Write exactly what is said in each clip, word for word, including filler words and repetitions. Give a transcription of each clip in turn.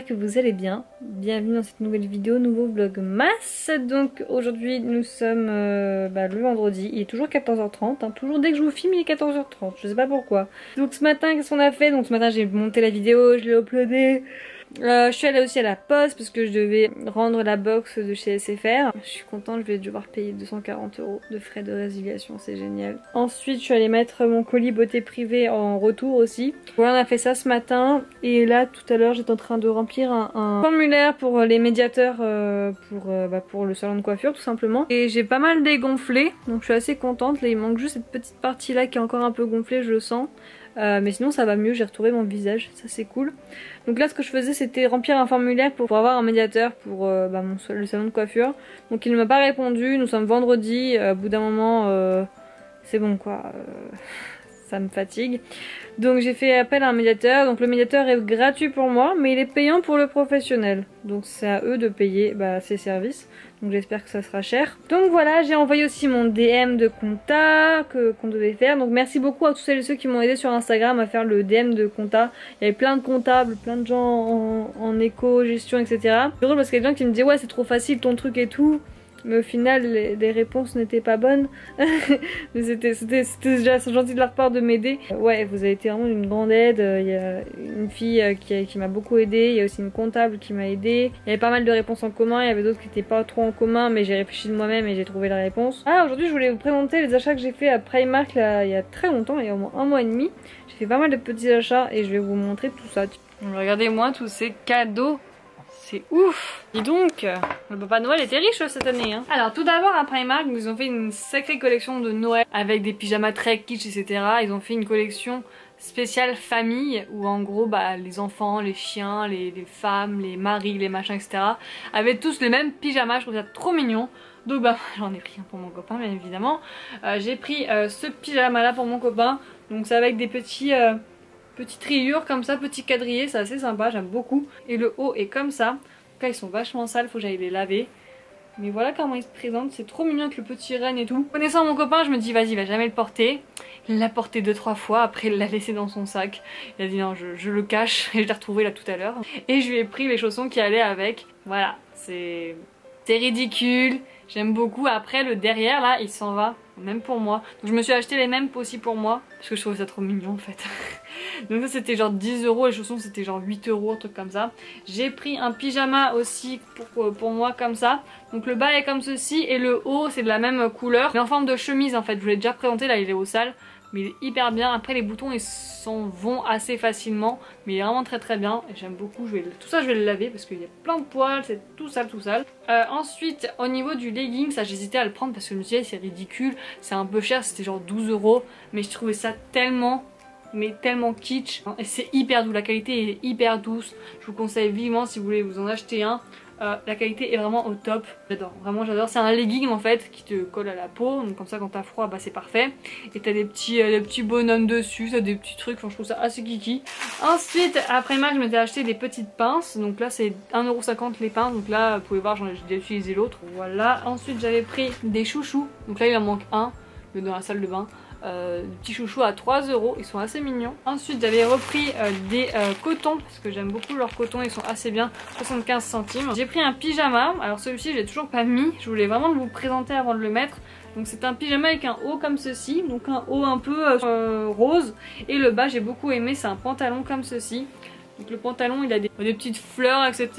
j'espère que vous allez bien. Bienvenue dans cette nouvelle vidéo, nouveau vlog masse. Donc aujourd'hui nous sommes euh, bah, le vendredi, il est toujours quatorze heures trente, hein. Toujours dès que je vous filme il est quatorze heures trente, je sais pas pourquoi. Donc ce matin qu'est-ce qu'on a fait? Donc ce matin j'ai monté la vidéo, je l'ai uploadée. Euh, je suis allée aussi à la poste parce que je devais rendre la box de chez S F R. Je suis contente, je vais devoir payer deux cent quarante euros de frais de résiliation, c'est génial. Ensuite je suis allée mettre mon colis Beauté Privée en retour aussi. Voilà, on a fait ça ce matin et là tout à l'heure j'étais en train de remplir un, un formulaire pour les médiateurs euh, pour, euh, bah, pour le salon de coiffure tout simplement. Et j'ai pas mal dégonflé donc je suis assez contente. Là il manque juste cette petite partie là qui est encore un peu gonflée, je le sens. Euh, mais sinon ça va mieux, j'ai retrouvé mon visage, ça c'est cool. Donc là ce que je faisais c'était remplir un formulaire pour, pour avoir un médiateur pour euh, bah, mon, le salon de coiffure. Donc il ne m'a pas répondu, nous sommes vendredi, euh, au bout d'un moment euh, c'est bon quoi, euh, ça me fatigue. Donc j'ai fait appel à un médiateur, donc le médiateur est gratuit pour moi mais il est payant pour le professionnel. Donc c'est à eux de payer bah, ses services, donc j'espère que ça sera cher. Donc voilà, j'ai envoyé aussi mon D M de compta que qu'on devait faire. Donc merci beaucoup à tous celles et ceux qui m'ont aidé sur Instagram à faire le D M de compta. Il y avait plein de comptables, plein de gens en, en éco, gestion, et cetera. C'est drôle parce qu'il y a des gens qui me disaient ouais c'est trop facile ton truc et tout. Mais au final, les, les réponses n'étaient pas bonnes. Mais c'était déjà gentil de leur part de m'aider. Ouais, vous avez été vraiment d'une grande aide. Il y a une fille qui, qui m'a beaucoup aidée. Il y a aussi une comptable qui m'a aidée. Il y avait pas mal de réponses en commun. Il y avait d'autres qui n'étaient pas trop en commun. Mais j'ai réfléchi de moi-même et j'ai trouvé la réponse. Ah, aujourd'hui, je voulais vous présenter les achats que j'ai fait à Primark là, il y a très longtemps. Il y a au moins un mois et demi. J'ai fait pas mal de petits achats et je vais vous montrer tout ça. Regardez-moi tous ces cadeaux. C'est ouf! Dis donc, le Papa Noël était riche cette année hein. Alors tout d'abord à Primark, ils ont fait une sacrée collection de Noël avec des pyjamas très kitsch et cetera. Ils ont fait une collection spéciale famille où en gros bah, les enfants, les chiens, les, les femmes, les maris, les machins et cetera avaient tous les mêmes pyjamas, je trouve ça trop mignon. Donc bah j'en ai pris un pour mon copain bien évidemment. Euh, J'ai pris euh, ce pyjama là pour mon copain, donc c'est avec des petits... Euh, Petite rayure comme ça, petit quadrillé, c'est assez sympa, j'aime beaucoup. Et le haut est comme ça. Donc là ils sont vachement sales, faut que j'aille les laver. Mais voilà comment ils se présentent, c'est trop mignon avec le petit renne et tout. Connaissant mon copain, je me dis vas-y, il va jamais le porter. Il l'a porté deux trois fois, après il l'a laissé dans son sac. Il a dit non, je, je le cache et je l'ai retrouvé là tout à l'heure. Et je lui ai pris les chaussons qui allaient avec. Voilà, c'est ridicule, j'aime beaucoup. Après le derrière là, il s'en va. Même pour moi. Donc je me suis acheté les mêmes aussi pour moi. Parce que je trouvais ça trop mignon en fait. Donc ça c'était genre dix euros. Les chaussons c'était genre huit euros, un truc comme ça. J'ai pris un pyjama aussi pour, pour moi comme ça. Donc le bas est comme ceci et le haut c'est de la même couleur. Mais en forme de chemise en fait. Je vous l'ai déjà présenté, là il est au sale. Mais il est hyper bien. Après les boutons ils s'en vont assez facilement. Mais il est vraiment très très bien. Et j'aime beaucoup. Je vais, tout ça je vais le laver parce qu'il y a plein de poils. C'est tout sale tout sale. Euh, ensuite au niveau du legging, ça j'hésitais à le prendre parce que je me suis dit c'est ridicule. C'est un peu cher, c'était genre douze euros. Mais je trouvais ça tellement, mais tellement kitsch. Et c'est hyper doux, la qualité est hyper douce. Je vous conseille vivement si vous voulez vous en acheter un. Euh, la qualité est vraiment au top. J'adore, vraiment j'adore. C'est un legging en fait qui te colle à la peau. Donc comme ça quand t'as froid, bah c'est parfait. Et t'as des petits, euh, des petits bonhommes dessus, t'as des petits trucs. Enfin je trouve ça assez kiki. Ensuite après Primark je m'étais acheté des petites pinces. Donc là c'est un euro cinquante les pinces. Donc là vous pouvez voir j'en ai déjà utilisé l'autre. Voilà. Ensuite j'avais pris des chouchous. Donc là il en manque un dans la salle de bain. Euh, des petits chouchous à trois euros, ils sont assez mignons. Ensuite j'avais repris euh, des euh, cotons parce que j'aime beaucoup leurs cotons, ils sont assez bien, soixante-quinze centimes. J'ai pris un pyjama, alors celui-ci je l'ai toujours pas mis, je voulais vraiment le vous présenter avant de le mettre. Donc c'est un pyjama avec un haut comme ceci, donc un haut un peu euh, rose et le bas j'ai beaucoup aimé, c'est un pantalon comme ceci. Donc le pantalon il a des, des petites fleurs etc,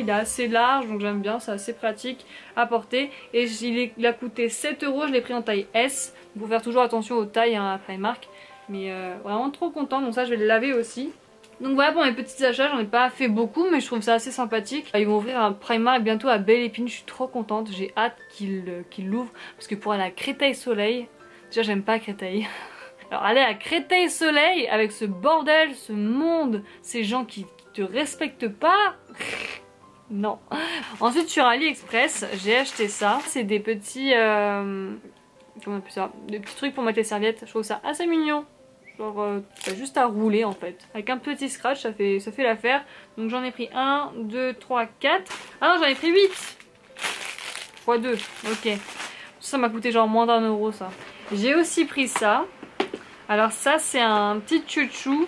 il est assez large donc j'aime bien, c'est assez pratique à porter. Et il, est, il a coûté sept euros, je l'ai pris en taille S. Il faut faire toujours attention aux tailles hein, à Primark. Mais euh, vraiment trop content, donc ça je vais le laver aussi. Donc voilà pour mes petits achats, j'en ai pas fait beaucoup mais je trouve ça assez sympathique. Ils vont ouvrir un Primark bientôt à Belle Épine, je suis trop contente, j'ai hâte qu'ils qu'ils l'ouvrent. Parce que pour aller à Créteil Soleil, déjà j'aime pas Créteil. Alors aller à Créteil Soleil avec ce bordel, ce monde, ces gens qui, qui te respectent pas, non. Ensuite sur Aliexpress, j'ai acheté ça. C'est des petits, euh, comment on appelle ça, des petits trucs pour mettre les serviettes. Je trouve ça assez mignon. Genre euh, t'as juste à rouler en fait. Avec un petit scratch, ça fait, ça fait l'affaire. Donc j'en ai pris un, deux, trois, quatre. Ah non, j'en ai pris huit fois deux. Ok. Ça m'a coûté genre moins d'un euro ça. J'ai aussi pris ça. Alors ça c'est un petit chouchou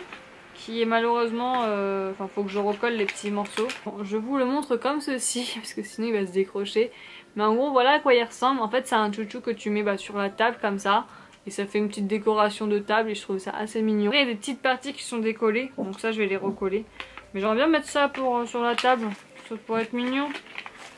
qui est malheureusement... Euh, enfin, faut que je recolle les petits morceaux. Bon, je vous le montre comme ceci, parce que sinon il va se décrocher. Mais en gros, voilà à quoi il ressemble. En fait, c'est un chouchou que tu mets bah, sur la table, comme ça. Et ça fait une petite décoration de table, et je trouve ça assez mignon. Après, il y a des petites parties qui sont décollées, donc ça, je vais les recoller. Mais j'aimerais bien mettre ça pour, euh, sur la table, ça pourrait être mignon.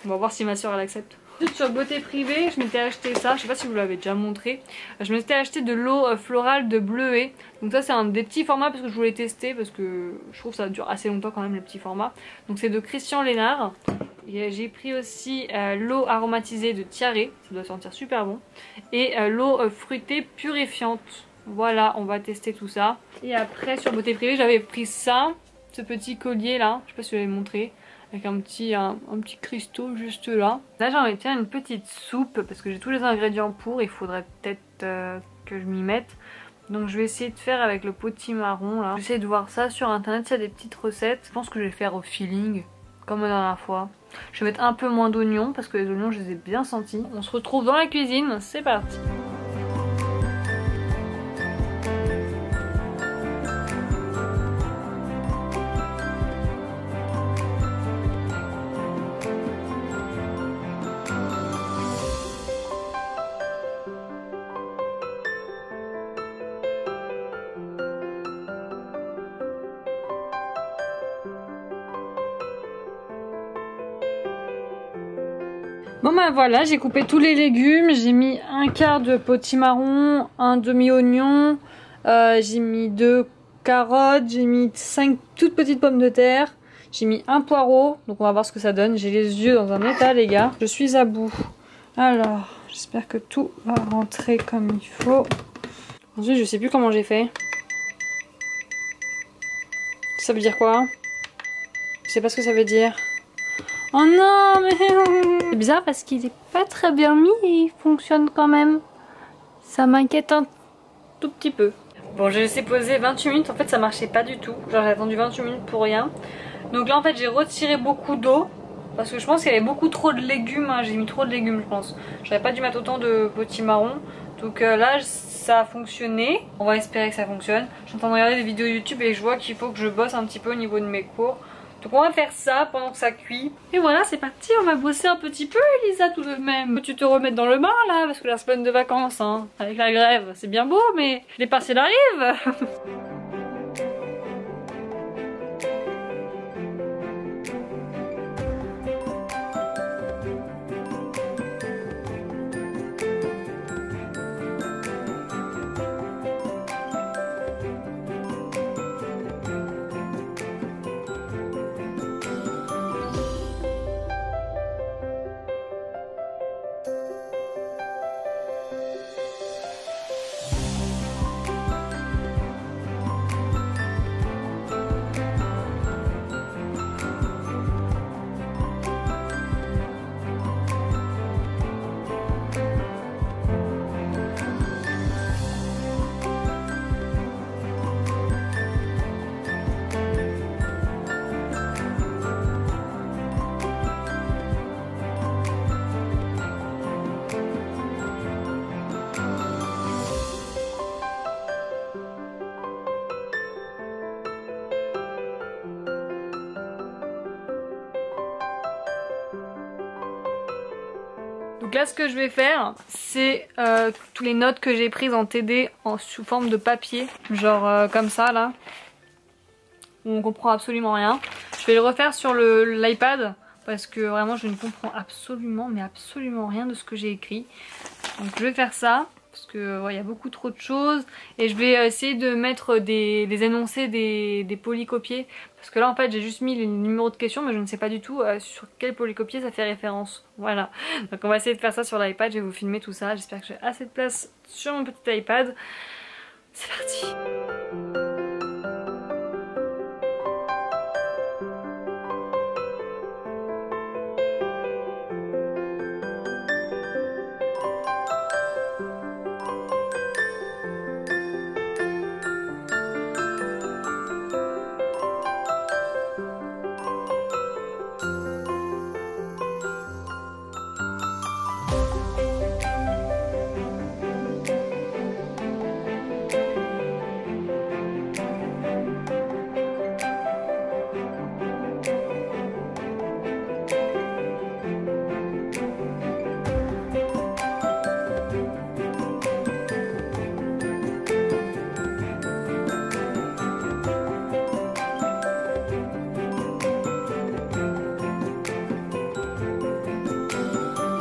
On va voir si ma soeur, elle accepte. Sur Beauté Privée, je m'étais acheté ça, je sais pas si vous l'avez déjà montré. Je m'étais acheté de l'eau florale de bleuet. Donc ça c'est un des petits formats parce que je voulais tester, parce que je trouve que ça dure assez longtemps quand même les petits formats. Donc c'est de Christian Lénard. J'ai pris aussi euh, l'eau aromatisée de Tiare, ça doit sentir super bon. Et euh, l'eau fruitée purifiante. Voilà, on va tester tout ça. Et après sur Beauté Privée j'avais pris ça, ce petit collier là, je sais pas si je vais vous montrer. Avec un petit, un, un petit cristaux juste là. Là j'ai envie de faire une petite soupe parce que j'ai tous les ingrédients pour. Il faudrait peut-être euh, que je m'y mette. Donc je vais essayer de faire avec le potimarron là. J'essaie de voir ça sur internet s'il y a des petites recettes. Je pense que je vais faire au feeling comme la dernière fois. Je vais mettre un peu moins d'oignons parce que les oignons je les ai bien sentis. On se retrouve dans la cuisine, c'est parti. Bon bah voilà, j'ai coupé tous les légumes, j'ai mis un quart de potimarron, un demi-oignon, euh, j'ai mis deux carottes, j'ai mis cinq toutes petites pommes de terre, j'ai mis un poireau, donc on va voir ce que ça donne, j'ai les yeux dans un état les gars, je suis à bout. Alors, j'espère que tout va rentrer comme il faut. Ensuite je sais plus comment j'ai fait. Ça veut dire quoi? Je sais pas ce que ça veut dire. Oh non mais... C'est bizarre parce qu'il est pas très bien mis et il fonctionne quand même. Ça m'inquiète un tout petit peu. Bon je laissé poser vingt-huit minutes, en fait ça marchait pas du tout. Genre j'ai attendu vingt-huit minutes pour rien. Donc là en fait j'ai retiré beaucoup d'eau. Parce que je pense qu'il y avait beaucoup trop de légumes, hein. J'ai mis trop de légumes je pense. J'aurais pas dû mettre autant de potimarron. Donc euh, là ça a fonctionné. On va espérer que ça fonctionne. Je suis en train de regarder des vidéos YouTube et je vois qu'il faut que je bosse un petit peu au niveau de mes cours. Donc on va faire ça pendant que ça cuit. Et voilà c'est parti, on va bosser un petit peu Elisa tout de même. Tu te remettes dans le bain là, parce que la semaine de vacances, hein, avec la grève, c'est bien beau mais les partiels arrivent. Donc là ce que je vais faire c'est euh, toutes les notes que j'ai prises en T D en, sous forme de papier, genre euh, comme ça là, où on comprend absolument rien. Je vais le refaire sur l'iPad parce que vraiment je ne comprends absolument mais absolument rien de ce que j'ai écrit. Donc je vais faire ça parce que ouais, y a beaucoup trop de choses et je vais essayer de mettre des, des énoncés des, des polycopiés parce que là en fait j'ai juste mis les numéros de questions mais je ne sais pas du tout euh, sur quel polycopier ça fait référence. Voilà, donc on va essayer de faire ça sur l'iPad, je vais vous filmer tout ça, j'espère que j'ai assez de place sur mon petit iPad. C'est parti.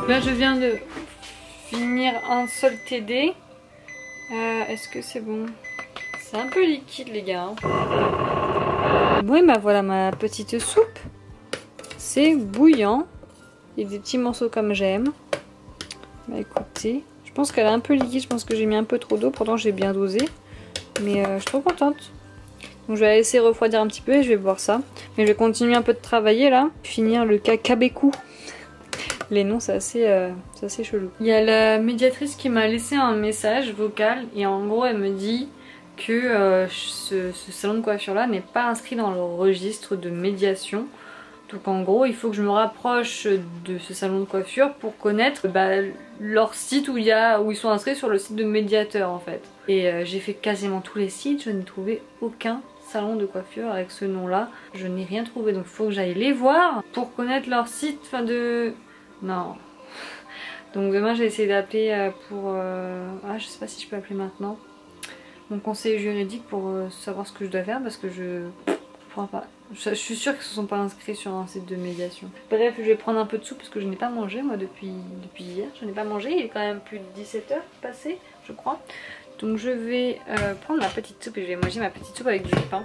Là je viens de finir un seul T D. Euh, Est-ce que c'est bon? C'est un peu liquide les gars. Hein. Bon et bah voilà ma petite soupe. C'est bouillant. Il y a des petits morceaux comme j'aime. Bah écoutez, je pense qu'elle est un peu liquide. Je pense que j'ai mis un peu trop d'eau. Pourtant j'ai bien dosé. Mais euh, je suis trop contente. Donc je vais la laisser refroidir un petit peu et je vais boire ça. Mais je vais continuer un peu de travailler là. Finir le kabeku. Les noms c'est assez, euh, assez chelou. Il y a la médiatrice qui m'a laissé un message vocal. Et en gros elle me dit que euh, ce, ce salon de coiffure là n'est pas inscrit dans le registre de médiation. Donc en gros il faut que je me rapproche de ce salon de coiffure pour connaître bah, leur site où, il y a, où ils sont inscrits sur le site de médiateur en fait. Et euh, j'ai fait quasiment tous les sites, je n'ai trouvé aucun salon de coiffure avec ce nom là. Je n'ai rien trouvé donc il faut que j'aille les voir pour connaître leur site. Enfin de... Non. Donc demain j'ai essayé d'appeler pour... Euh... Ah je sais pas si je peux appeler maintenant. Mon conseil juridique pour euh, savoir ce que je dois faire parce que je... Pas. Je suis sûre qu'ils ne se sont pas inscrits sur un site de médiation. Bref, je vais prendre un peu de soupe parce que je n'ai pas mangé moi depuis, depuis hier. Je n'ai pas mangé, il est quand même plus de dix-sept heures passé, je crois. Donc je vais euh, prendre ma petite soupe et je vais manger ma petite soupe avec du pain.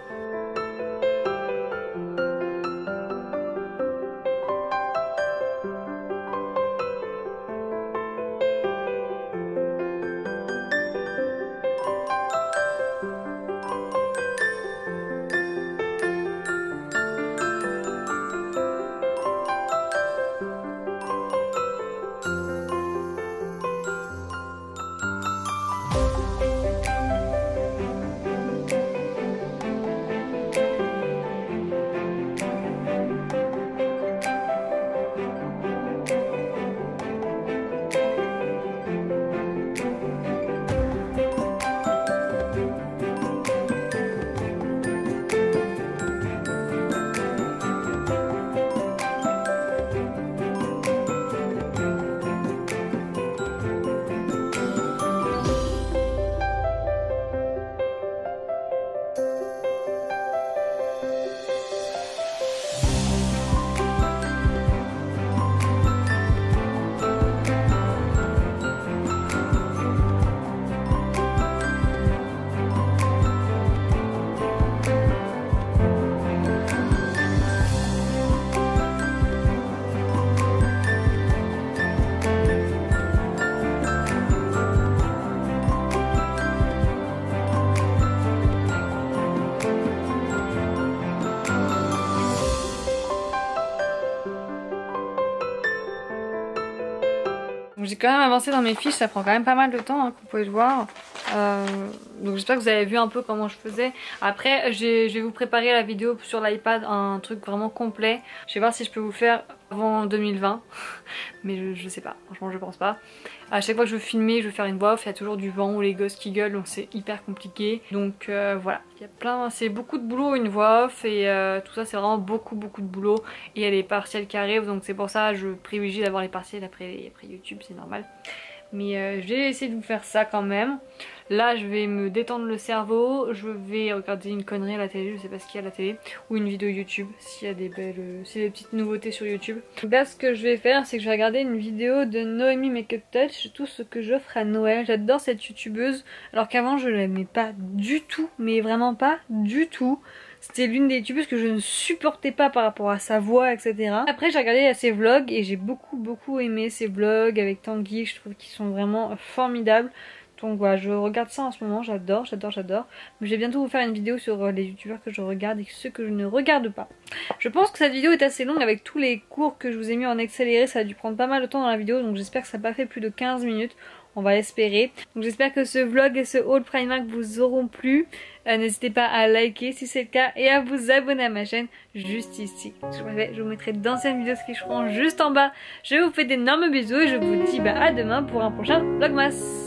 J'ai quand même avancé dans mes fiches, ça prend quand même pas mal de temps hein, comme vous pouvez le voir. Euh, donc j'espère que vous avez vu un peu comment je faisais. Après je vais vous préparer la vidéo sur l'iPad, un truc vraiment complet. Je vais voir si je peux vous faire avant deux mille vingt, mais je, je sais pas, franchement je pense pas. À chaque fois que je veux filmer, je veux faire une voix off, il y a toujours du vent ou les gosses qui gueulent, donc c'est hyper compliqué. Donc euh, voilà, il y a plein, c'est beaucoup de boulot une voix off et euh, tout ça c'est vraiment beaucoup beaucoup de boulot. Et il y a les partiels qui arrivent, donc c'est pour ça que je privilégie d'avoir les partiels après, après YouTube, c'est normal. Mais euh, je vais essayer de vous faire ça quand même. Là je vais me détendre le cerveau, je vais regarder une connerie à la télé, je sais pas ce qu'il y a à la télé, ou une vidéo YouTube, s'il y a des belles, euh, s'il y a des petites nouveautés sur YouTube. Là ce que je vais faire c'est que je vais regarder une vidéo de Noémie Makeup Touch, tout ce que j'offre à Noël. J'adore cette youtubeuse, alors qu'avant je l'aimais pas du tout, mais vraiment pas du tout. C'était l'une des youtubeuses que je ne supportais pas par rapport à sa voix, et cetera. Après j'ai regardé ses vlogs et j'ai beaucoup beaucoup aimé ses vlogs avec Tanguy, je trouve qu'ils sont vraiment formidables. Donc voilà, je regarde ça en ce moment, j'adore, j'adore, j'adore. Mais je vais bientôt vous faire une vidéo sur les youtubeurs que je regarde et ceux que je ne regarde pas. Je pense que cette vidéo est assez longue avec tous les cours que je vous ai mis en accéléré. Ça a dû prendre pas mal de temps dans la vidéo, donc j'espère que ça n'a pas fait plus de quinze minutes. On va espérer. Donc j'espère que ce vlog et ce haul Primark vous auront plu. Euh, N'hésitez pas à liker si c'est le cas et à vous abonner à ma chaîne juste ici. Je vous, je vous mettrai d'anciennes vidéos qui seront juste en bas. Je vous fais d'énormes bisous et je vous dis bah, à demain pour un prochain Vlogmas.